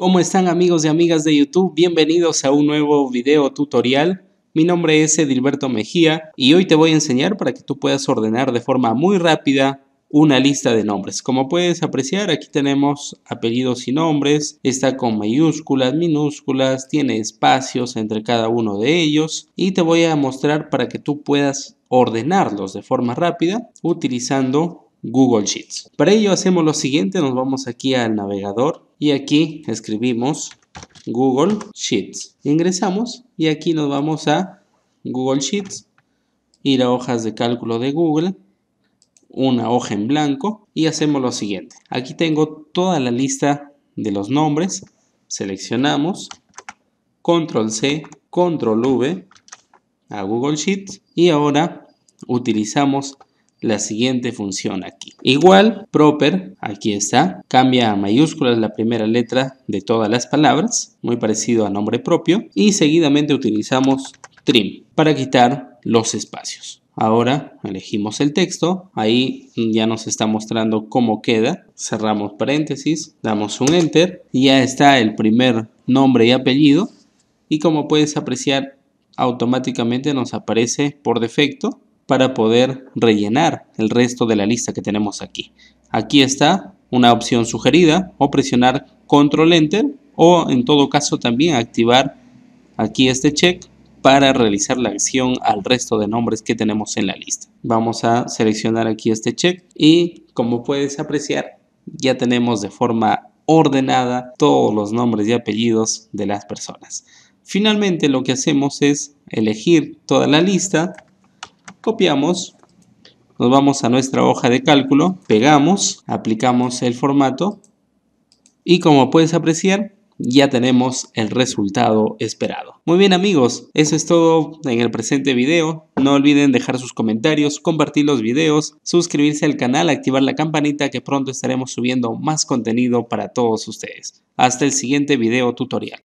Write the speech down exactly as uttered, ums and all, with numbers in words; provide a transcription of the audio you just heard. ¿Cómo están amigos y amigas de YouTube? Bienvenidos a un nuevo video tutorial. Mi nombre es Edilberto Mejía y hoy te voy a enseñar para que tú puedas ordenar de forma muy rápida una lista de nombres. Como puedes apreciar, aquí tenemos apellidos y nombres, está con mayúsculas, minúsculas, tiene espacios entre cada uno de ellos y te voy a mostrar para que tú puedas ordenarlos de forma rápida utilizando Google Sheets. Para ello hacemos lo siguiente, nos vamos aquí al navegador y aquí escribimos Google Sheets. Ingresamos y aquí nos vamos a Google Sheets, ir a hojas de cálculo de Google, una hoja en blanco y hacemos lo siguiente. Aquí tengo toda la lista de los nombres, seleccionamos, control C, control V a Google Sheets y ahora utilizamos la siguiente función aquí. Igual, proper, aquí está. Cambia a mayúsculas la primera letra de todas las palabras, muy parecido a nombre propio. Y seguidamente utilizamos trim para quitar los espacios. Ahora elegimos el texto. Ahí ya nos está mostrando cómo queda. Cerramos paréntesis, damos un enter. Ya está el primer nombre y apellido. Y como puedes apreciar, automáticamente nos aparece por defecto para poder rellenar el resto de la lista que tenemos aquí. Aquí está una opción sugerida, o presionar control enter, o en todo caso también activar aquí este check para realizar la acción al resto de nombres que tenemos en la lista. Vamos a seleccionar aquí este check y como puedes apreciar ya tenemos de forma ordenada todos los nombres y apellidos de las personas. Finalmente lo que hacemos es elegir toda la lista, copiamos, nos vamos a nuestra hoja de cálculo, pegamos, aplicamos el formato y como puedes apreciar ya tenemos el resultado esperado. Muy bien amigos, eso es todo en el presente video. No olviden dejar sus comentarios, compartir los videos, suscribirse al canal, activar la campanita que pronto estaremos subiendo más contenido para todos ustedes. Hasta el siguiente video tutorial.